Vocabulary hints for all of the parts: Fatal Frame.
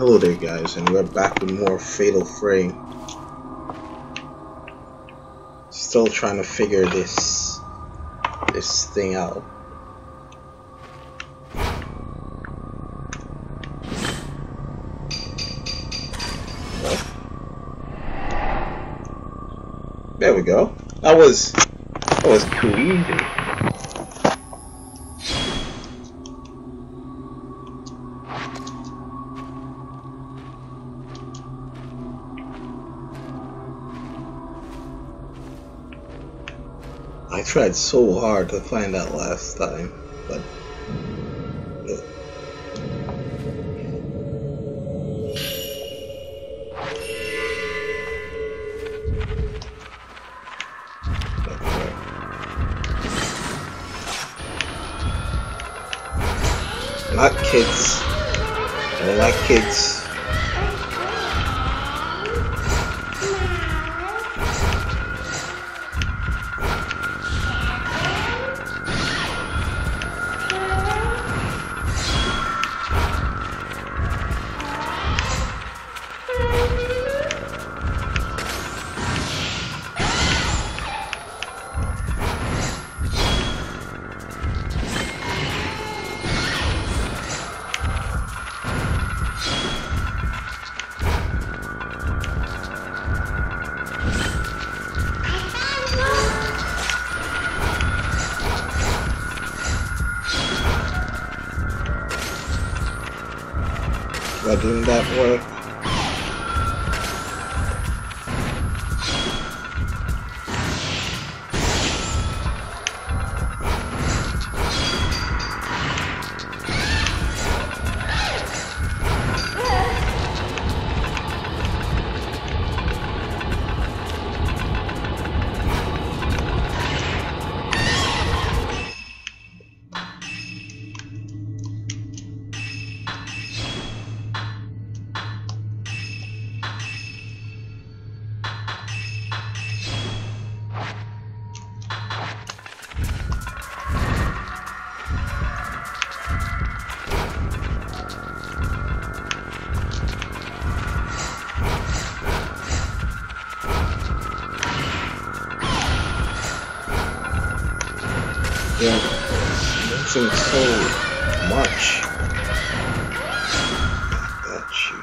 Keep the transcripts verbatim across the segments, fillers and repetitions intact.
Hello there guys, and we're back with more Fatal Frame. Still trying to figure this this thing out. Well, there we go. That was that was too easy. I tried so hard to find that last time, but okay. Not kids. I don't like kids. By doing that work. Yeah, it's missing so much. Got you.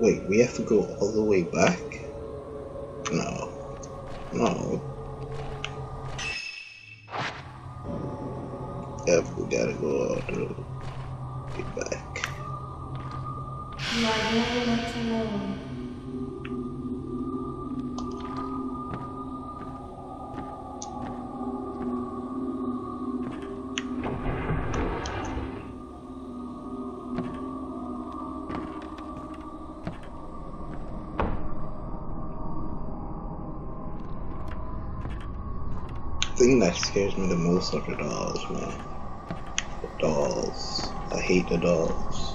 Wait, we have to go all the way back? No. No. Yep, we gotta go all the way back. You are never left alone. The thing that scares me the most are the dolls, man. The dolls. I hate the dolls.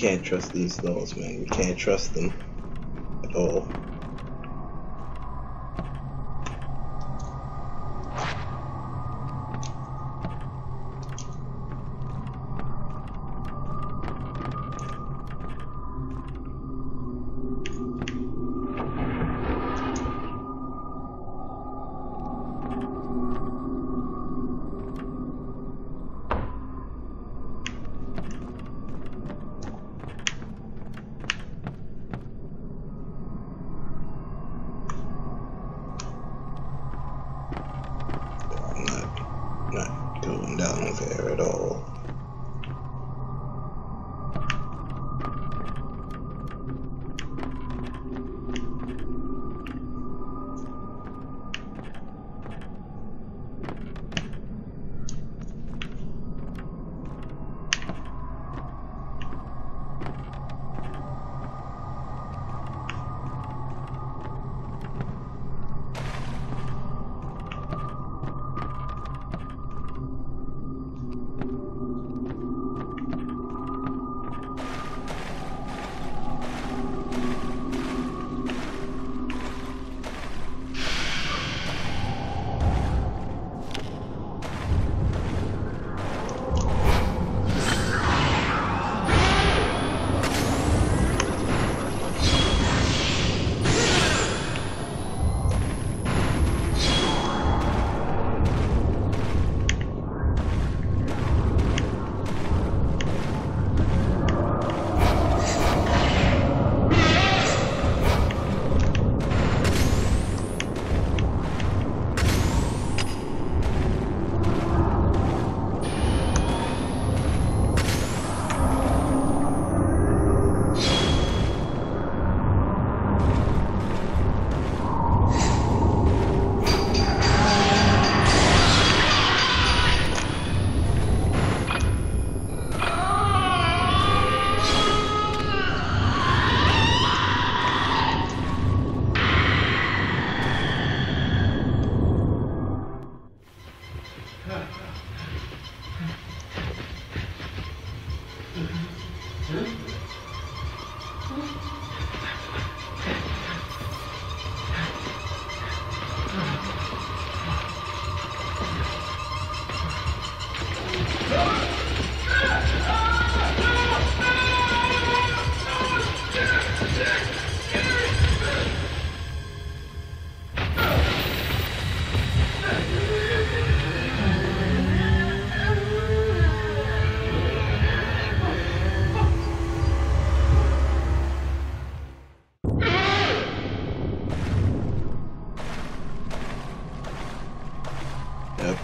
can't trust these dolls, man. We can't trust them at all.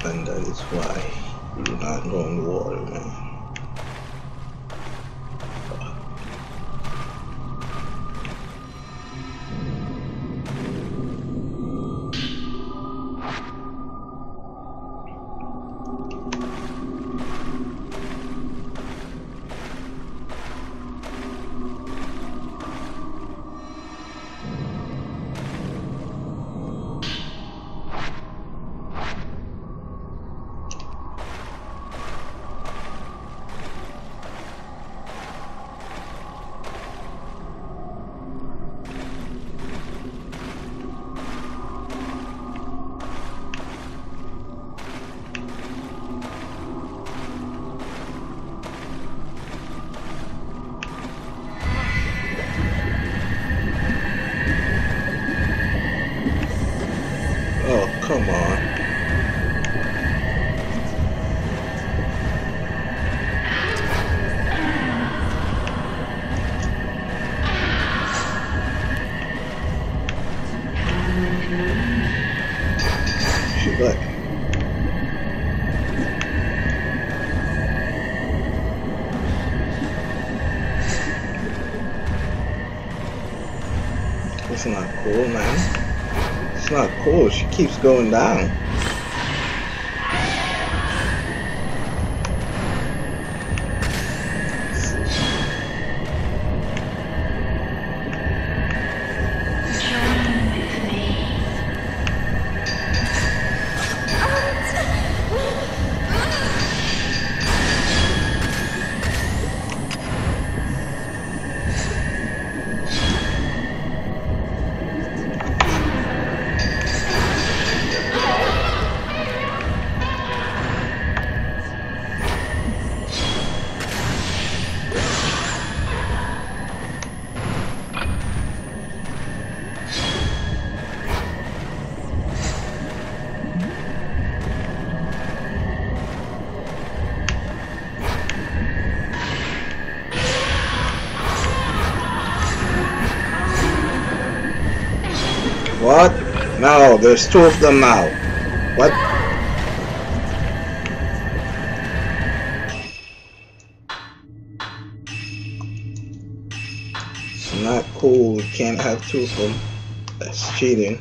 And that is why you do not go in the water, man. It's not cool, man. It's not cool. She keeps going down. What? No, there's two of them now. What? It's not cool, we can't have two of them. That's cheating.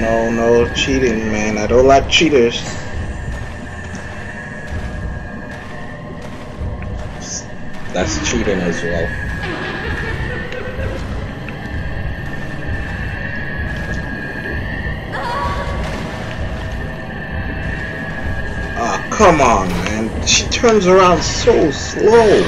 No, no cheating, man. I don't like cheaters. That's cheating as well. Ah, oh, come on, man. She turns around so slow.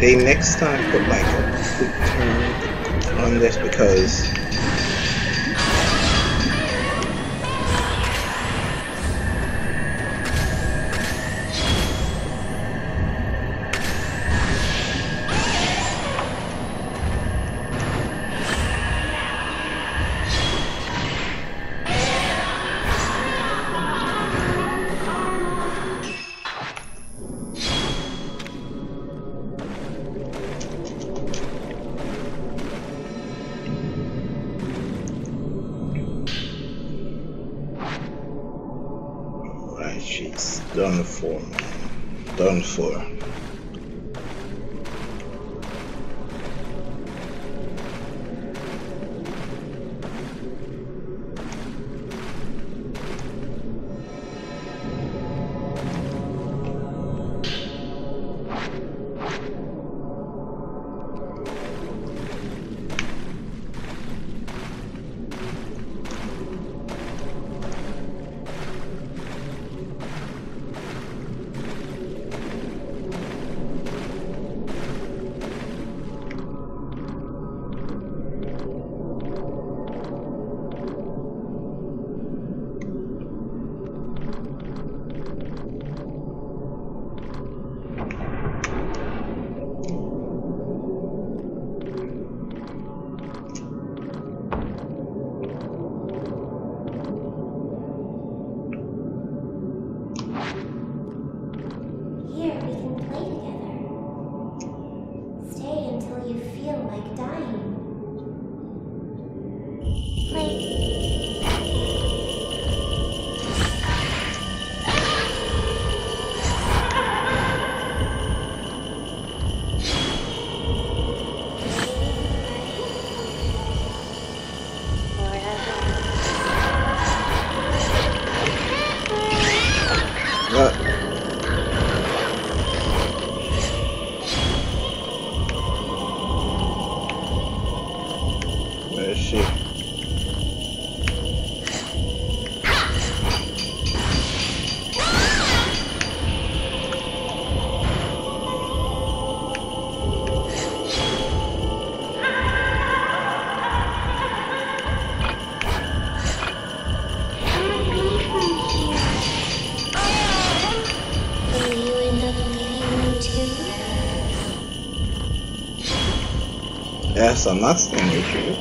They next time put like a quick turn on this, because she's done for, man. Done for. Yes, I'm not staying with you.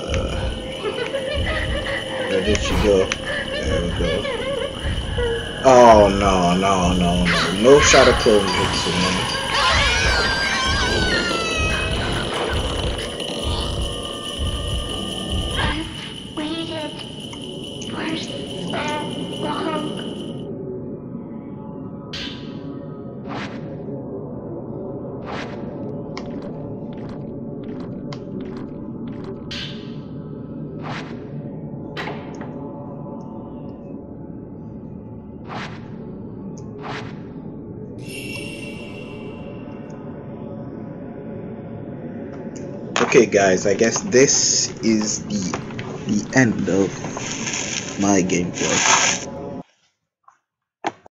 Uh, where did she go? There we go. Oh no, no, no, no, no shot of killing Jitsu, man. Okay guys, I guess this is the the end of my gameplay.